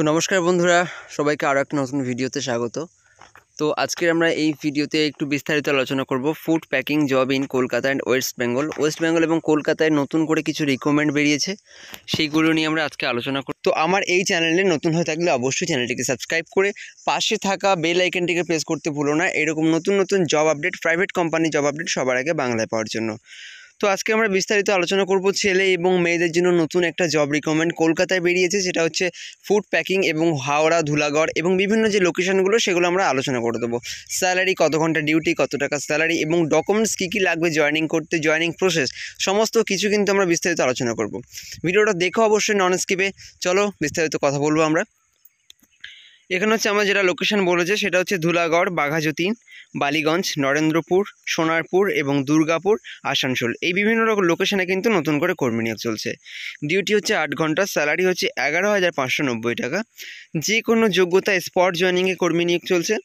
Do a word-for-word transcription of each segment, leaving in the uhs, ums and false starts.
तो नमस्कार बंधुरा सबाई के आरेक नतून भिडियोते स्वागत। तो आजके आमरा एई भिडियोते एकटु विस्तारित आलोचना करब food packing job in Kolkata and West Bengal West Bengal एबं कोलकाताय नतून करे किछु रिकमेंड बेरियेछे सेइगुलो निये आमरा आजके आलोचना करब। तो आमार एई चैनेले नतून हये थाकले अवश्यई चैनेलटिके साबस्क्राइब करे पाशे थाका बेल आइकनटिके प्रेस करते भुलो ना एरकम नतून नतून job update private company job update सबार आगे बांग्लाय पाওয়ার জন্য। तो आज के विस्तारित आलोचना करब छेले एबं मेयेदेर जोन्नो नतून एक जब रिकमेंड कोलकाताय बेरियेछे सेटा होच्छे फूड पैकिंग एबं हावड़ा धुलागड़ एबं विभिन्न जो लोकेशनगुलो सेगुलो आमरा आलोचना करे देब। सैलारि कत घंटा डिउटी कत टाका सैलारि एबं डकुमेंट्स कि कि लागबे जयनिंग करते जयनिंग प्रसेस समस्त किछु किन्तु आमरा विस्तारित आलोचना करब। भिडियोटा देखो अवश्यई नन स्किपे। चलो विस्तारित कथा बोलबो आमरा। एखाने होच्छे आमरा जेटा लोकेशन बोलेछे सेटा होच्छे धुलागड़ बाघाजतीन बालीगंज नरेंद्रपुर सोनारपुर एवं दुर्गापुर आसानसोल ये विभिन्न रकम लोकेशने किन्तु नतून करे कर्मी नियोग चलछे। डिउटी होच्छे आठ घंटा सैलारि होच्छे एगारो हज़ार पाँचशो नब्बई टाका। जे कोनो योग्यता स्पट जयनिंगे कर्मी नियोग चलछे।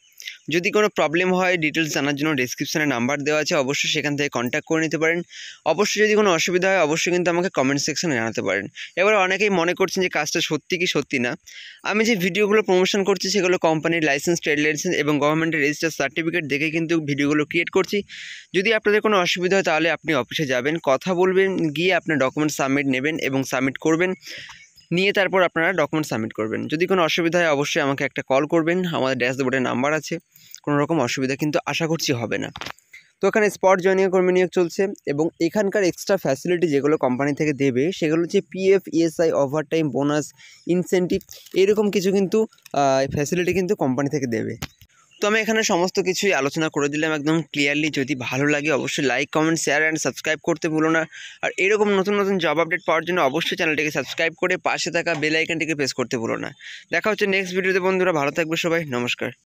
যদি কোনো প্রবলেম হয় ডিটেইলস জানার জন্য ডেসক্রিপশনে নাম্বার দেওয়া আছে অবশ্যই সেখান থেকে কন্টাক্ট করে নিতে পারেন। অবশ্যই যদি কোনো অসুবিধা হয় অবশ্যই কিন্তু আমাকে কমেন্ট সেকশনে জানাতে পারেন। এবারে অনেকেই মনে করছেন যে কাজটা সত্যি কি সত্যি না, আমি যে ভিডিওগুলো প্রমোশন করছি সেগুলো কোম্পানির লাইসেন্স ট্রেড লাইসেন্স এবং গভর্নমেন্টের রেজিস্টার সার্টিফিকেট দেখে কিন্তু ভিডিওগুলো ক্রিয়েট করছি। যদি আপনাদের কোনো অসুবিধা হয় তাহলে আপনি অফিসে যাবেন কথা বলবেন গিয়ে আপনার ডকুমেন্ট সাবমিট নেবেন এবং সাবমিট করবেন নিয়ে তারপর আপনারা ডকুমেন্ট সাবমিট করবেন। যদি কোনো অসুবিধা হয় অবশ্যই আমাকে একটা কল করবেন, আমাদের ড্যাশবোর্ডে নাম্বার আছে, কোনো রকম অসুবিধা কিন্তু আশা করছি হবে না। তো এখানে স্পট জয়নিং কর্মী নিয়োগ চলছে এবং এখানকার এক্সট্রা ফ্যাসিলিটি যেগুলো কোম্পানি থেকে দেবে সেগুলো হচ্ছে PF ESI overtime bonus incentive এরকম কিছু কিন্তু ফ্যাসিলিটি কিন্তু কোম্পানি থেকে দেবে। তো আমি এখানে সমস্ত কিছুই আলোচনা করে দিলাম একদম ক্লিয়ারলি। যদি ভালো লাগে অবশ্যই like comment share and subscribe করতে ভুলো না। আর এরকম নতুন নতুন জব আপডেট পাওয়ার জন্য অবশ্যই চ্যানেলটিকে সাবস্ক্রাইব করে পাশে থাকা বেল আইকনটিকে প্রেস করতে ভুলো না। দেখা হচ্ছে নেক্সট ভিডিওতে বন্ধুরা, ভালো থাকবে সবাই, নমস্কার।